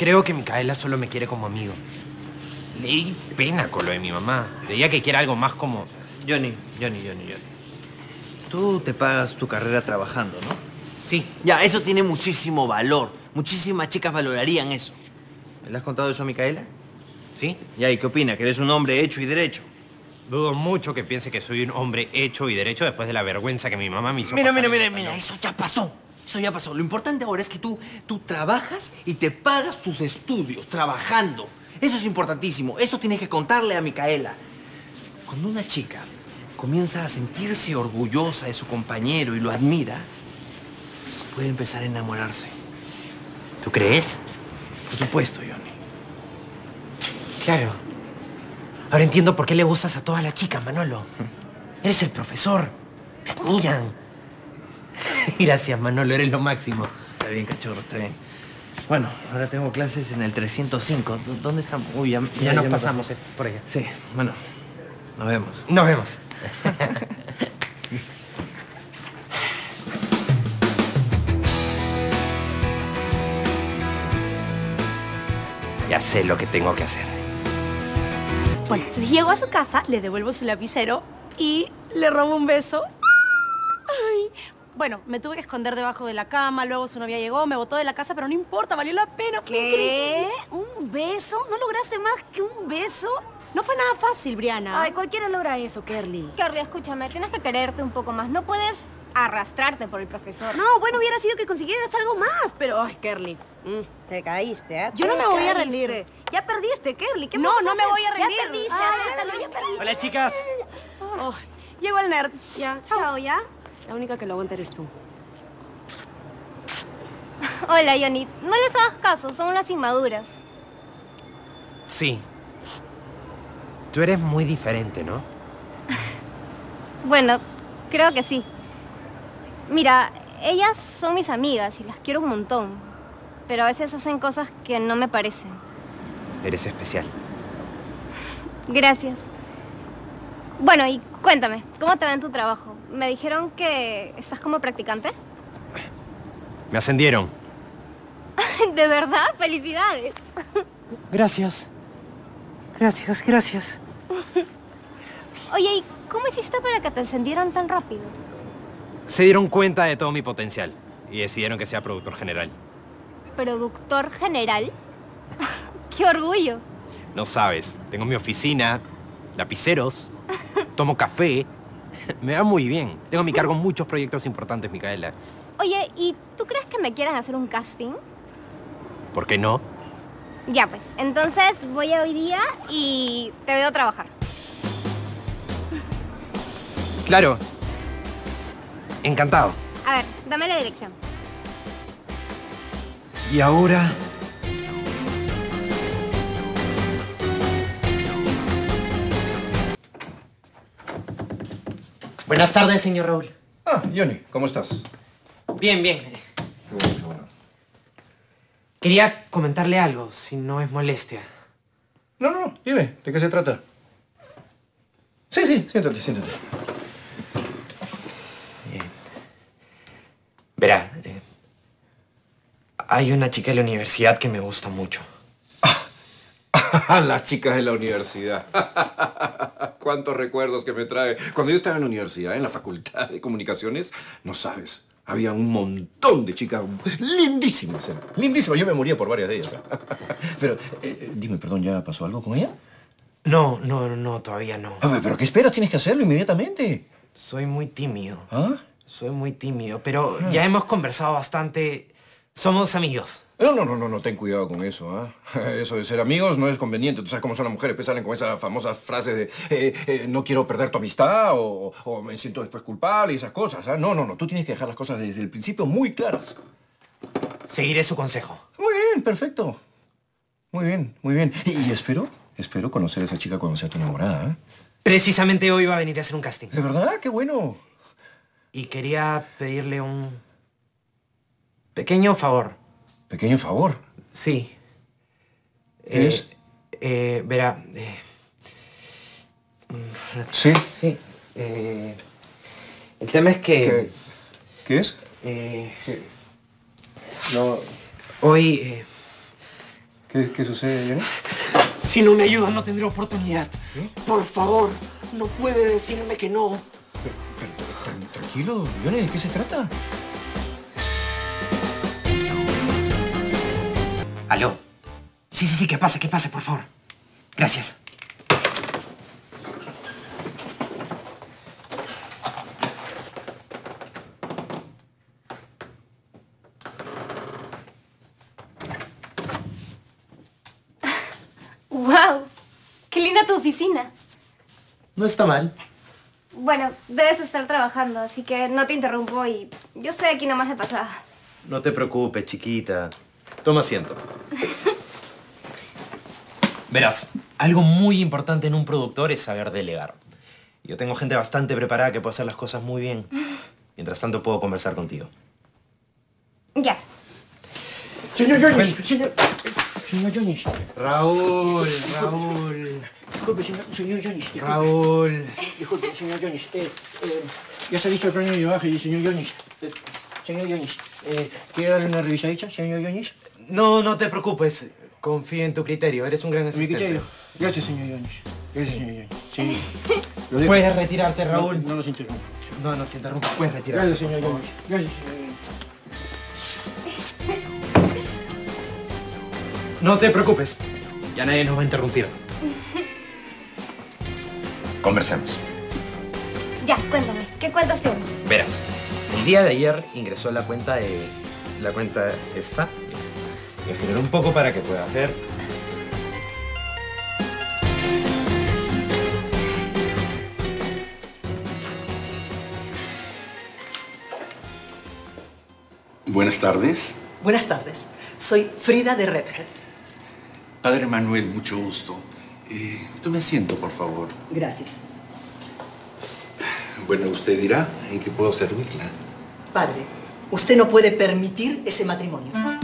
Creo que Micaela solo me quiere como amigo. Le di pena con lo de mi mamá. Le diría que quiere algo más como... Johnny. Tú te pagas tu carrera trabajando, ¿no? Sí. Ya, eso tiene muchísimo valor. Muchísimas chicas valorarían eso. ¿Le has contado eso a Micaela? Sí. Ya, ¿y qué opina? ¿Que eres un hombre hecho y derecho? Dudo mucho que piense que soy un hombre hecho y derecho después de la vergüenza que mi mamá me hizo pasar. Mira, eso ya pasó. Lo importante ahora es que tú trabajas y te pagas tus estudios trabajando. Eso es importantísimo. Eso tienes que contarle a Micaela. Cuando una chica comienza a sentirse orgullosa de su compañero y lo admira, puede empezar a enamorarse. ¿Tú crees? Por supuesto, Johnny. Claro. Ahora entiendo por qué le gustas a todas las chicas, Manolo. Eres el profesor. Te admiran. Gracias, Manolo. Eres lo máximo. Está bien, cachorro. Está bien. Bueno, ahora tengo clases en el 305. ¿Dónde estamos? Uy, ya nos pasamos por allá. Sí, bueno. Nos vemos. Nos vemos. Ya sé lo que tengo que hacer. Bueno, si llego a su casa, le devuelvo su lapicero y le robo un beso. Ay. Bueno, me tuve que esconder debajo de la cama, luego su novia llegó, me botó de la casa, pero no importa, valió la pena. Fue increíble. ¿Un beso? ¿No lograste más que un beso? No fue nada fácil, Briana. Ay, cualquiera logra eso, Kerly. Kerly, escúchame, tienes que quererte un poco más. No puedes arrastrarte por el profesor. No, bueno, hubiera sido que consiguieras algo más, pero... Ay, Kerly. Te caíste, ¿eh? Yo no me voy a rendir. Ya perdiste, Kerly. ¿Qué más vas a hacer? No me voy a rendir. Ya perdiste. Ay, hola, chicas. Oh, llegó el nerd. Ya. Chao, ¿ya? La única que lo aguanta eres tú. Hola, Yoni. No les hagas caso, son unas inmaduras. Sí. Tú eres muy diferente, ¿no? Bueno, creo que sí. Mira, ellas son mis amigas y las quiero un montón. Pero a veces hacen cosas que no me parecen. Eres especial. Gracias. Bueno, y cuéntame, ¿cómo te va en tu trabajo? Me dijeron que estás como practicante. Me ascendieron. ¿De verdad? ¡Felicidades! Gracias. Gracias. Oye, ¿y cómo hiciste para que te ascendieran tan rápido? Se dieron cuenta de todo mi potencial y decidieron que sea productor general. ¿Productor general? ¡Qué orgullo! No sabes, tengo mi oficina, lapiceros, tomo café, me va muy bien. Tengo a mi cargo muchos proyectos importantes, Micaela. Oye, ¿y tú crees que me quieras hacer un casting? ¿Por qué no? Ya pues, entonces voy a hoy día y te veo trabajar. Claro. Encantado. A ver, dame la dirección. Y ahora... Buenas tardes, señor Raúl. Ah, Johnny, ¿cómo estás? Bien. Qué bueno. Quería comentarle algo, si no es molestia. No, dime, ¿de qué se trata? Sí, siéntate. Verá, hay una chica de la universidad que me gusta mucho. Las chicas de la universidad. Cuántos recuerdos que me trae. Cuando yo estaba en la universidad, en la facultad de comunicaciones, no sabes... Había un montón de chicas lindísimas. Yo me moría por varias de ellas. Pero, dime, perdón, ¿ya pasó algo con ella? No, todavía no. ¿Pero qué esperas? Tienes que hacerlo inmediatamente. Soy muy tímido. ¿Ah? Pero ya hemos conversado bastante. Somos amigos. No, ten cuidado con eso, ¿eh? Eso de ser amigos no es conveniente. Tú sabes cómo son las mujeres, pues salen con esas famosas frases de no quiero perder tu amistad o me siento después culpable y esas cosas, ¿eh? No, tú tienes que dejar las cosas desde el principio muy claras. Seguiré su consejo. Muy bien, perfecto. Muy bien. Y espero conocer a esa chica cuando sea tu enamorada, ¿eh? Precisamente hoy va a venir a hacer un casting. ¿De verdad? ¡Qué bueno! Y quería pedirle un pequeño favor. ¿Pequeño favor? Sí. ¿Es? Verá... ¿Sí? Sí. El tema es que... ¿Qué es? Hoy ¿Qué sucede, Johnny? Si no me ayudas, no tendré oportunidad. ¿Eh? Por favor, no puede decirme que no. Pero tranquilo, Johnny, ¿de qué se trata? ¿Aló? Sí, que pase, por favor. Gracias. ¡Wow! ¡Qué linda tu oficina! No está mal. Bueno, debes estar trabajando, así que no te interrumpo y yo estoy aquí nomás de pasada. No te preocupes, chiquita. Toma asiento. Verás, algo muy importante en un productor es saber delegar. Yo tengo gente bastante preparada que puede hacer las cosas muy bien. Mientras tanto, puedo conversar contigo. Ya. Señor Johnny, señor Johnny. Raúl. Disculpe, señor Johnny. Raúl. Disculpe, señor Johnny. Ya se ha dicho el premio de baje, señor Johnny. Señor Johnny, ¿quiere darle una revisadita, señor Johnny? No te preocupes. Confío en tu criterio. Eres un gran asistente. Mi criterio. Gracias, señor Johnny. Gracias, señor Johnny. Sí. Puedes retirarte, Raúl. No nos interrumpas. No nos interrumpas. Puedes retirarte. Gracias, señor Johnny. Gracias, señor Johnny. No te preocupes. Ya nadie nos va a interrumpir. Conversemos. Ya, cuéntame. ¿Qué cuentas tienes? Verás. El día de ayer ingresó la cuenta esta. Voy a girar un poco para que pueda ver. Buenas tardes. Buenas tardes. Soy Frida de Redhead. Padre Manuel, mucho gusto. Tome asiento, por favor. Gracias. Bueno, usted dirá en qué puedo servirla. Padre, usted no puede permitir ese matrimonio.